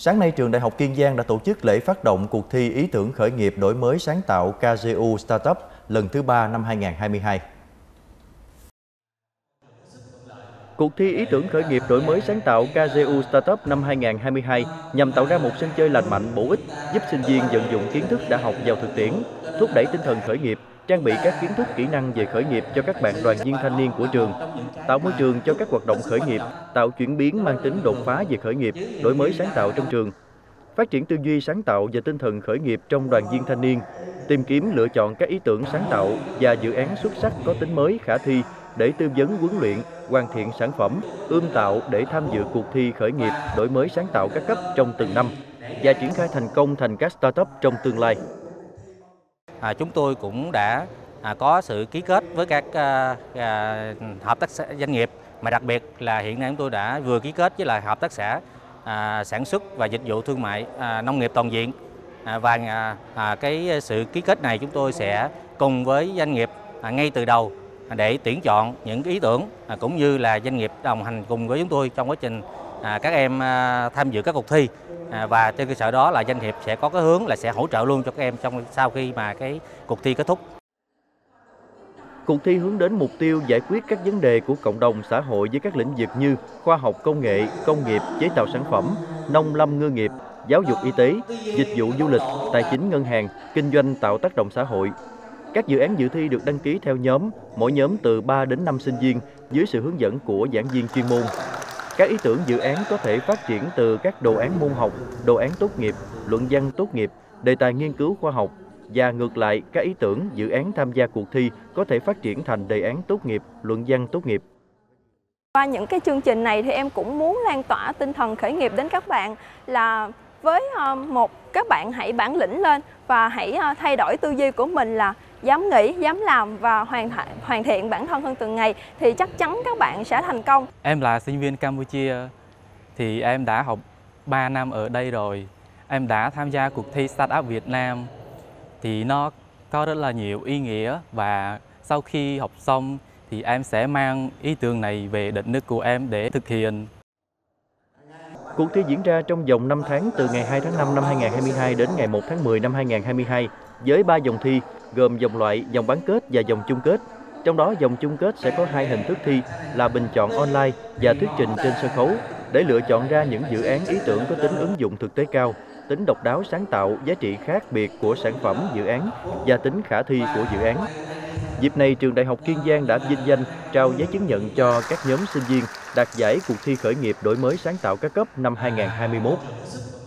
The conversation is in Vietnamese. Sáng nay, Trường Đại học Kiên Giang đã tổ chức lễ phát động cuộc thi ý tưởng khởi nghiệp đổi mới sáng tạo KGU Startup lần thứ 3 năm 2022. Cuộc thi ý tưởng khởi nghiệp đổi mới sáng tạo KGU Startup năm 2022 nhằm tạo ra một sân chơi lành mạnh, bổ ích, giúp sinh viên vận dụng kiến thức đã học vào thực tiễn, thúc đẩy tinh thần khởi nghiệp, trang bị các kiến thức kỹ năng về khởi nghiệp cho các bạn đoàn viên thanh niên của trường, tạo môi trường cho các hoạt động khởi nghiệp, tạo chuyển biến mang tính đột phá về khởi nghiệp, đổi mới sáng tạo trong trường, phát triển tư duy sáng tạo và tinh thần khởi nghiệp trong đoàn viên thanh niên, tìm kiếm lựa chọn các ý tưởng sáng tạo và dự án xuất sắc có tính mới khả thi để tư vấn huấn luyện, hoàn thiện sản phẩm, ươm tạo để tham dự cuộc thi khởi nghiệp đổi mới sáng tạo các cấp trong từng năm và triển khai thành công thành các startup trong tương lai. Chúng tôi cũng đã có sự ký kết với các hợp tác xã doanh nghiệp, mà đặc biệt là hiện nay chúng tôi đã vừa ký kết với là hợp tác xã sản xuất và dịch vụ thương mại nông nghiệp toàn diện, và cái sự ký kết này chúng tôi sẽ cùng với doanh nghiệp ngay từ đầu để tuyển chọn những ý tưởng, cũng như là doanh nghiệp đồng hành cùng với chúng tôi trong quá trình các em tham dự các cuộc thi, và trên cơ sở đó là doanh nghiệp sẽ có cái hướng là sẽ hỗ trợ luôn cho các em trong sau khi mà cái cuộc thi kết thúc. Cuộc thi hướng đến mục tiêu giải quyết các vấn đề của cộng đồng xã hội với các lĩnh vực như khoa học công nghệ, công nghiệp, chế tạo sản phẩm, nông lâm ngư nghiệp, giáo dục y tế, dịch vụ du lịch, tài chính ngân hàng, kinh doanh tạo tác động xã hội. Các dự án dự thi được đăng ký theo nhóm, mỗi nhóm từ 3 đến 5 sinh viên dưới sự hướng dẫn của giảng viên chuyên môn. Các ý tưởng dự án có thể phát triển từ các đồ án môn học, đồ án tốt nghiệp, luận văn tốt nghiệp, đề tài nghiên cứu khoa học, và ngược lại, các ý tưởng dự án tham gia cuộc thi có thể phát triển thành đề án tốt nghiệp, luận văn tốt nghiệp. Qua những cái chương trình này thì em cũng muốn lan tỏa tinh thần khởi nghiệp đến các bạn, là với các bạn hãy bản lĩnh lên và hãy thay đổi tư duy của mình, là dám nghĩ, dám làm và hoàn thiện bản thân hơn từng ngày, thì chắc chắn các bạn sẽ thành công. Em là sinh viên Campuchia, thì em đã học 3 năm ở đây rồi. Em đã tham gia cuộc thi Startup Việt Nam, thì nó có rất là nhiều ý nghĩa, và sau khi học xong thì em sẽ mang ý tưởng này về đất nước của em để thực hiện. Cuộc thi diễn ra trong vòng 5 tháng từ ngày 2 tháng 5 năm 2022 đến ngày 1 tháng 10 năm 2022 với 3 vòng thi gồm vòng loại, vòng bán kết và vòng chung kết. Trong đó vòng chung kết sẽ có 2 hình thức thi là bình chọn online và thuyết trình trên sân khấu để lựa chọn ra những dự án ý tưởng có tính ứng dụng thực tế cao, tính độc đáo sáng tạo, giá trị khác biệt của sản phẩm dự án và tính khả thi của dự án. Dịp này, Trường Đại học Kiên Giang đã vinh danh trao giấy chứng nhận cho các nhóm sinh viên đạt giải cuộc thi khởi nghiệp đổi mới sáng tạo các cấp năm 2021.